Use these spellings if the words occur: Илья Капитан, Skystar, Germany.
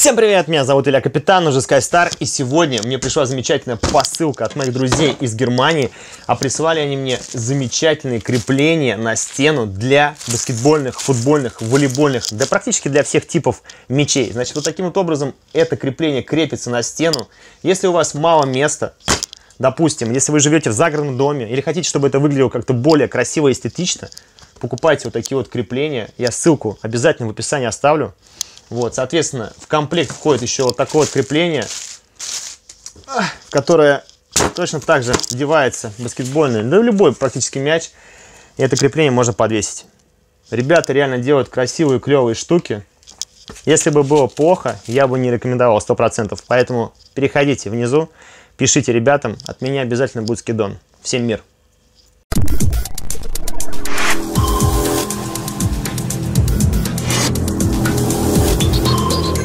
Всем привет, меня зовут Илья Капитан, уже Skystar, и сегодня мне пришла замечательная посылка от моих друзей из Германии, а прислали они мне замечательные крепления на стену для баскетбольных, футбольных, волейбольных, да практически для всех типов мячей. Значит, вот таким вот образом это крепление крепится на стену. Если у вас мало места, допустим, если вы живете в загородном доме или хотите, чтобы это выглядело как-то более красиво и эстетично, покупайте вот такие вот крепления, я ссылку обязательно в описании оставлю. Вот, соответственно, в комплект входит еще вот такое вот крепление, которое точно так же вдевается в баскетбольный, да любой практически мяч. И это крепление можно подвесить. Ребята реально делают красивые, клевые штуки. Если бы было плохо, я бы не рекомендовал 100%. Поэтому переходите внизу, пишите ребятам, от меня обязательно будет скидон. Всем мир!